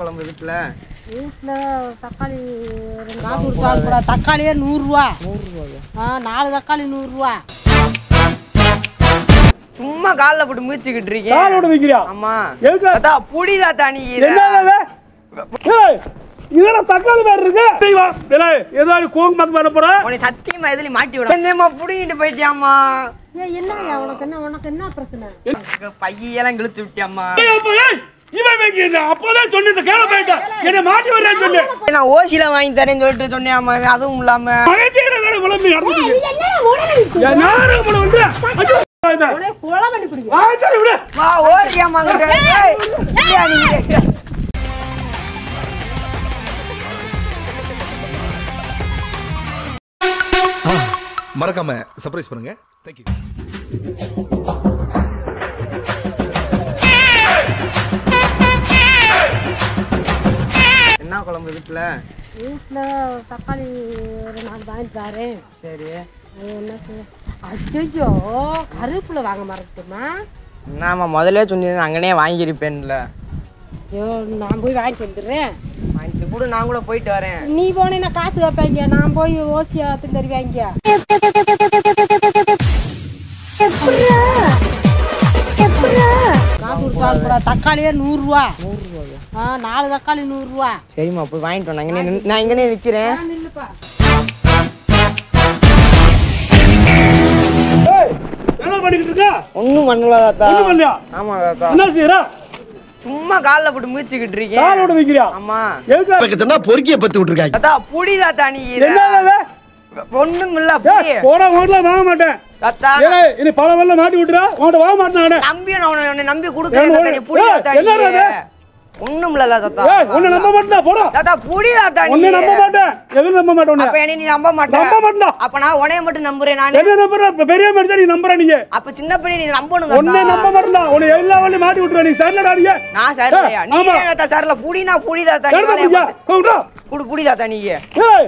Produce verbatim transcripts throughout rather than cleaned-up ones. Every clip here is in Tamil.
குழம்பு வீட்ல வீட்ல தக்காளி ரெண்டு காசு கொடுத்தா தக்காளியே நூறு ரூபாய் நூறு ரூபாய். ஆ நாலு தக்காளி நூறு ரூபாய். சும்மா கால்ல போட்டு மூச்சிக்கிட்டு இருக்கீங்க. கால்ல போட்டு வைக்கறியா? ஆமா. எதுக்கு அத புடிதா தானி என்னடா ஏய் இதெல்லாம் தக்காளி வேற இருக்கு. டேய் வா டேய் ஏதாவது கோங்க மக்க வர போற. உன்னை சத்தியமா எதுல மாட்டி விடு. என்னம்மா புடிங்கிட்டு போயிட்டியாம்மா? ஏய் என்னயா உனக்கு என்ன உனக்கு என்ன பிரச்சனை? பையெல்லாம் கிழிச்சு விட்டியாம்மா? ஏய் இவன் வெக்கினா அப்போதான் சொன்னது கேள போயிட்ட என்ன மாட்டி வரேன்னு சொல்லு. நான் ஓசில வாங்கி தரேன்னு சொல்லிட்டு சொன்னேம்மா. அதுவும் இல்லாம மகேந்திர வேற குழம்பு அடிச்சிங்க. நீ என்ன ஓடல? நான் நானே உள்ள வந்து ஒரே கோள பண்ணி குடிங்க. வா சரி விடு. வா ஓரியா மாங்கடே. ஏய் இல்லையா நீ? மறக்காம சர்ப்ரைஸ் பண்ணுங்க. Thank you. என்ன குழம்பு வீட்ல வீட்ல தக்காளி நான் வாங்கி தரேன். சரி என்ன அச்சோ கருப்புல வாங்க மறந்துட்டமா? நாம முதல்ல சொன்னீங்க அங்கனே வாங்கி இருப்பேன்ல. ஐயோ நான் போய் வாங்கி வந்துறேன். வாங்கி கூட நான் கூட போயிட்டு வரேன். நீ போனேன்னா காசு கேப்பீங்க. நான் போய் ஓசியா வந்து தருவீங்க. எப்பரா எப்பரா காசு கொடுத்தா தக்காளியே நூறு ரூபாய் நூறு ரூபாய். ஆ நாலு தக்காளி நூறு ரூபாய். சரிம்மா போய் வாங்கிட்டு நான் இங்கனே நான் இங்கனே நிக்கிறேன். நான் நில்லுப்பா. ஏய் என்ன பண்ணிட்டு இருக்க? ஒண்ணும் பண்ணல தாத்தா. ஒண்ணும் பண்ணலையா? ஆமா தாத்தா. என்ன செய்றா? சும்மா கால்ல போட்டு மூச்சிக்கிட்டு இருக்கீங்க. கால்ல போட்டு வைக்கறியா? ஆமா. எதுக்கு பக்கத்துல பொறுக்கிய பத்தி விட்டுருக்காங்க. தாத்தா புடி தாத்தா நீ என்னடா? ஒண்ணும் இல்ல புடி. போற ஊர்ல வாங்க மாட்டேன். தாத்தா ஏய் இனி பல வல்ல மாட்டி விட்டுறா. உன்கிட்ட வாங்க மாட்டானே. நம்பி நான் உன்னை நம்பி குடுக்குறேன் தாத்தா. நீ புடி தாத்தா. என்னடா? ஒண்ணுமில்ல தாத்தா. ஏய் உன்னை நம்ப மாட்டடா போடா. தாத்தா புடி தாத்தா நீ. உன்னை நம்ப மாட்டேன். எதுக்கு நம்ப மாட்டே உன்னை? அப்ப என்ன நீ நம்ப மாட்டே? நம்ப மாட்டடா. அப்ப நான் உன்னை மட்டும் நம்புறேன் நான். என்ன நம்பற? பெரிய மனுஷன் நீ நம்பற நீ. அப்ப சின்ன பையன் நீ நம்பணும் தாத்தா. உன்னை நம்ப மாட்டடா. உன்னை எல்லா வழியும் மாட்டி விட்டுற நீ. சரிலடா நீ. நான் சரியா. நீ தாத்தா சரில புடினா புடி தாத்தா நீ. என்ன புடி? புடி புடி தாத்தா நீ. ஏய்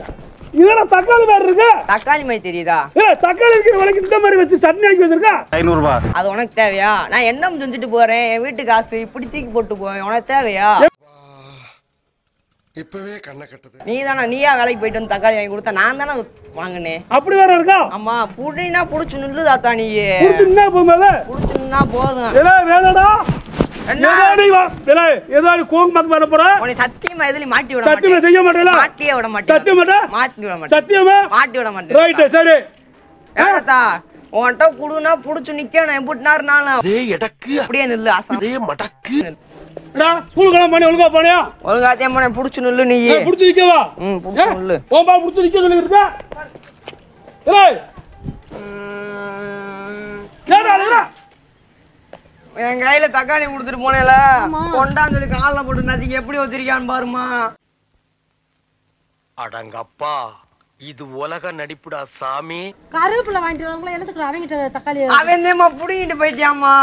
இதென தக்காளி மாதிரி இருக்கு. தக்காளி மாதிரி தெரியுதா? ஏய் தக்காளி இருக்கு உனக்கு இந்த மாதிரி வெச்சு சட்னி ஆக்கி வச்சிருக்க. ஐநூறு ரூபாய். அது உனக்கு தேவையா? நான் என்னம் செஞ்சிட்டு போறேன். என் வீட்டு காசு இப்படி தீக்கி போட்டு போறேன். உனக்கு தேவையா? இப்பவே கண்ணை கட்டது. நீ தானா நீயா வேலைக்கு போய்ட்டு வந்து தக்காளி வாங்கி கொடுத்தா? நான் தான வாங்குனே. அப்படி வேற இருக்கா? ஆமா புடினா புடிச்சு நில்லு தாத்தா நீ. புடிச்சுனா போமேல. புடிச்சுனா போதும். ஏலே வேலடா. என்ன நீ வா. ஏலே ஏதாவது கோங்க மக்க வர போற. உன்னை சத்தியமா எதுல மாட்டி விட மாட்டேன். சத்தியமா செய்ய மாட்டேல. மாட்டி விட மாட்டேன். சத்தியமா மாட்டி விட மாட்டேன். சத்தியமா மாட்டி விட மாட்டேன். ரைட் சரி. ஏடா உன்கிட்ட குடுனா புடிச்சு நிக்கணும். எம்புட்டனார் நானா? டேய் எடக்கு அப்படியே நில்லு ஆசா. டேய் மடக்கு. டா ஸ்கூல் கலாம் பண்ணி ஒழுங்கா போறியா? ஒழுங்கா தேமனே புடிச்சு நில்லு நீ. புடிச்சு நிக்க வா. ம் புடிச்சு நில்லு. போம்பா புடிச்சு நிக்க சொல்லி இருக்கா? ஏய் கேடா ஏடா என் கையில தக்காளி கொடுத்துட்டு போனேல கொண்டான்னு சொல்லி கால்ல போட்டு நசிக்கு எப்படி வச்சிருக்கான்னு பாருமா. அடங்கப்பா இது உலக நடிப்புடா சாமி. கருப்புல வாங்கிட்டு வரவங்கள எல்லத்துக்கு அவங்கிட்ட தக்காளி அவனேமா புடிங்கிட்டு போயிட்டியாம்மா?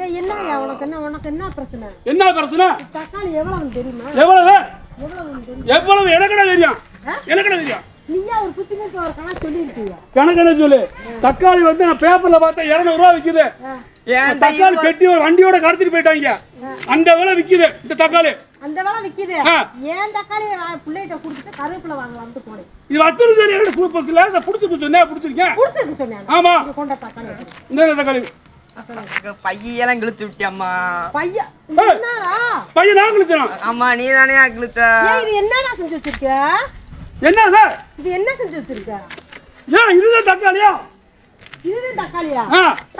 ஏய் என்னயா உனக்கு என்ன உனக்கு என்ன பிரச்சனை? என்ன பிரச்சனை? தக்காளி எவ்வளவுன்னு தெரியுமா? எவ்வளவு எவ்வளவுன்னு எவ்வளவு எனக்குடா தெரியும். எனக்குடா தெரியும். நீயா ஒரு குத்திக்கு ஒரு கணக்கு சொல்லிருக்கீங்க. கணக்கு சொல்லு. தக்காளி வந்து நான் பேப்பர்ல பார்த்தா இருநூறு ரூபாய் விக்குது. ஏன் தக்காளி பெட்டி ஒரு வண்டியோட கடத்திட்டு போயிட்டாங்க. அந்த வேளை விக்குது இந்த தக்காளி. அந்த வேளை விக்குது. ஏன் தக்காளி புள்ளைட்ட கொடுத்துட்டு கருவேப்பிலை வாங்கலாம்னு போறேன். இது வத்தூர் சரி எனக்கு புடிக்கல. நான் புடிச்சு குத்துனே புடிச்சிருக்கேன். புடிச்சு சொன்னேன். ஆமா. கொண்ட தக்காளி. இந்த தக்காளி. அசலங்க பையெல்லாம் கிழிச்சு விட்டியாம்மா? பைய என்னடா? பைய நான் கிழிச்சேனா? ஆமா நீ தானே கிழிச்ச. ஏய் இது என்னடா செஞ்சு வச்சிருக்க? என்ன சார்? இது என்ன செஞ்சு வச்சிருக்க? ஏன் இதுல தக்காளியா? இதுல தக்காளியா?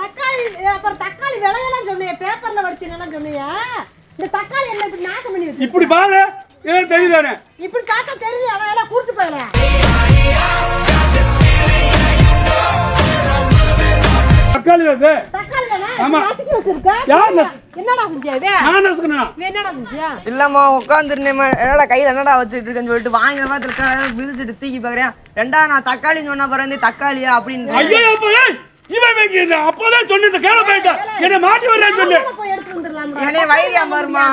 தக்காளி அப்புறம் தக்காளி விலையெல்லாம் சொன்னீங்க பேப்பர்ல வடிச்சீங்கலாம் சொன்னீங்க. இந்த தக்காளி என்ன இப்படி நாசம் பண்ணி வச்சிருக்கீங்க? இப்படி பாரு ஏ தெரியுதானே? இப்படி காத்தா தெரியுது அவையெல்லாம் கூட்டி போயில. தக்காளி அது. தக்காளி தான? ஆமா. நாசிக்கு வச்சிருக்க? யாரு? என்னடா செஞ்சே இது? நான் நசுக்குனா. நீ என்னடா செஞ்சியா? இல்லம்மா உட்கார்ந்திருந்தேமா. என்னடா கையில என்னடா வச்சிட்டு இருக்கேன்னு சொல்லிட்டு வாங்கற மாதிரி தக்காளி விரிச்சிட்டு தீக்கி பாக்குறேன். ரெண்டா நான் தக்காளி சொன்ன பரந்து தக்காளியா அப்படின்னு. ஐயோ போய் இவன் வெக்கினா அப்போதான் சொன்னது கேள போயிட்ட என்ன மாட்டி வரேன்னு சொல்லு. என்னைய வைரியா மாறுமா?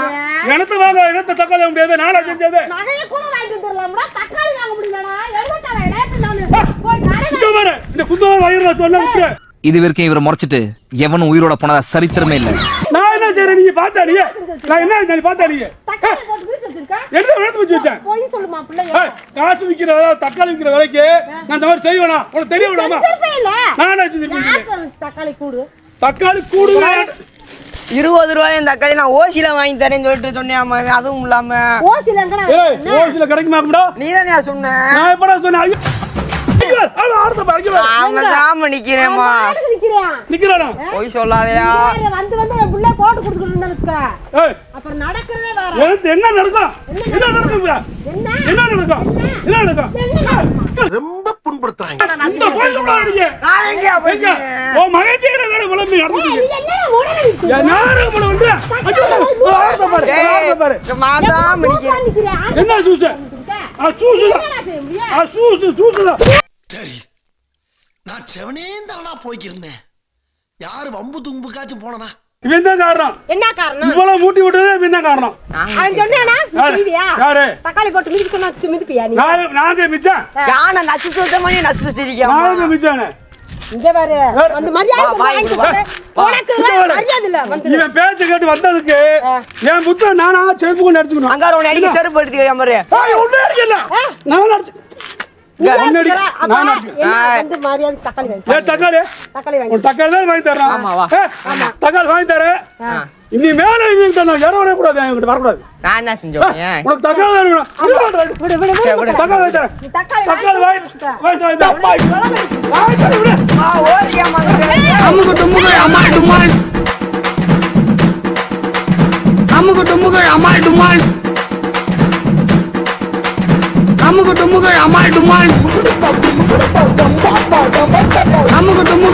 எனது வாங்க எனது தக்காளி முடியாது நாளா செஞ்சது. நகைய கூட வாங்கி வந்துறலாம்டா. தக்காளி வாங்க முடியலடா. எல்லட்டா லேட்டா போய் நட. இந்த குத்தவ வயிறல சொன்ன விட்டு இதுவரைக்கும் இவரை மொறச்சிட்டு எவனும் உயிரோட போனதா சரித்திரமே இல்லை. செய்யற நீ பார்த்தா நீ நான் என்ன நான் பார்த்தா நீ தக்காளி போட்டு வீசி வச்சிருக்க என்ன வேணும்னு சொல்லிட்டேன் போய் சொல்லுமா பிள்ளையே காசு விக்கிறத தக்காளி விக்கிற வரைக்கு நான் இந்த மாதிரி செய்வேனா உங்களுக்கு தெரிய விடாமா நானே செஞ்சிருக்கேன் தக்காளி கூடு தக்காளி கூடு இருபது ரூபாய் இந்த தக்காளி நான் ஓசில வாங்கி தரேன்னு சொல்லிட்டு சொன்னேன் அதுவும் இல்லாம ஓசில எங்கடா ஓசில கிடைக்குமாம்டா நீ தானே சொன்னே நான் எப்படா சொன்னேன் அவ ஆடுது பாருங்க ஆமா சாம நிக்கிறேமா நிக்கிறேன் நிக்கறானே போய் சொல்லாதயா வந்து வந்து என் புள்ள போட்டு குடுத்துட்டு நின்னுக்க ஏய் அப்புறம் நடக்கறதே வேற என்ன நடக்கும் என்ன நடக்கும்டா என்ன என்ன நடக்கும் என்ன நடக்கும் ரொம்ப புண்படுத்துறாங்க நான் போய் சொல்லாதீங்க நான் எங்கயா போய் ஓ மகேந்திர வேற விளம்பி அடிச்சு நீ என்ன ஓடறீங்க யாரோ போல வந்து ஆடுது பாரு ஆடுது பாரு சாம நிக்கிறேன் என்ன சூசு ஆ சூசு ஆ சூசு சூசு சரி நான் செவனேந்தானா போய்க்கிருந்தேன் யாரு வம்பு தும்புக்காச்சும் போனனா இவன் தான் காரணம் என்ன காரணம் இவ்வளவு மூட்டி விட்டதே இவன் தான் காரணம் நான் சொன்னேனா நீவியா யாரு தக்காளி போட்டு மிதிக்கنا மிதிப்பியா நீ நான் நானே மிச்சேன் யானை நச்சு சொல்ற மாதிரி நச்சு திரிக்கியா நானே மிச்சேனே இங்க பாரு வந்து மரியாதை வாங்கி போறே உனக்கு மரியாதை இல்ல வந்து இவன் பேச்ச கேட்டு வந்ததுக்கு நான் முத்து நானா செருப்பு கொண்டு அடிச்சுக்கணும் அங்க அவனை அடிக்க செருப்பு எடுத்துக்கியா மரே ஏய் ஒண்ணே அடிக்கல நான் அடிச்சு அம்மா Kamu ketemu kayak amal duman. Kamu ketemu